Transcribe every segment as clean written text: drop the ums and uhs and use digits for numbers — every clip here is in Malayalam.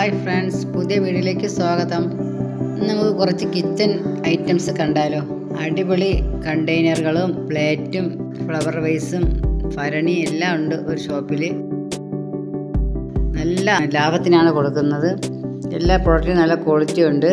ഹായ് ഫ്രണ്ട്സ്, പുതിയ വീഡിയോയിലേക്ക് സ്വാഗതം. നമുക്ക് കുറച്ച് കിച്ചൺ ഐറ്റംസ് കണ്ടാലോ. അടിപൊളി കണ്ടെയ്നറുകളും പ്ലേറ്റും ഫ്ലവർ വൈസും ഭരണി എല്ലാം ഉണ്ട്. ഒരു ഷോപ്പിൽ നല്ല ലാഭത്തിനാണ് കൊടുക്കുന്നത്. എല്ലാ പ്രോഡക്റ്റിനും നല്ല ക്വാളിറ്റി ഉണ്ട്.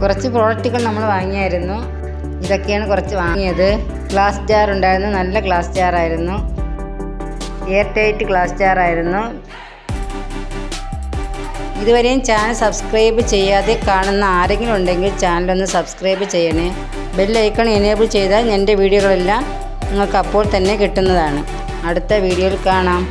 കുറച്ച് പ്രോഡക്റ്റുകൾ നമ്മൾ വാങ്ങിയായിരുന്നു. ഇതൊക്കെയാണ് കുറച്ച് വാങ്ങിയത്. ഗ്ലാസ് ജാർ ഉണ്ടായിരുന്നു, നല്ല ഗ്ലാസ് ജാറായിരുന്നു, എയർ ടൈറ്റ് ഗ്ലാസ് ജാറായിരുന്നു. ഇതുവരെയും ചാനൽ സബ്സ്ക്രൈബ് ചെയ്യാതെ കാണുന്ന ആരെങ്കിലും ഉണ്ടെങ്കിൽ ചാനലൊന്ന് സബ്സ്ക്രൈബ് ചെയ്യണേ. ബെല്ലൈക്കൺ എനേബിൾ ചെയ്താൽ എൻ്റെ വീഡിയോകളെല്ലാം നിങ്ങൾക്ക് അപ്പോൾ തന്നെ കിട്ടുന്നതാണ്. അടുത്ത വീഡിയോയിൽ കാണാം.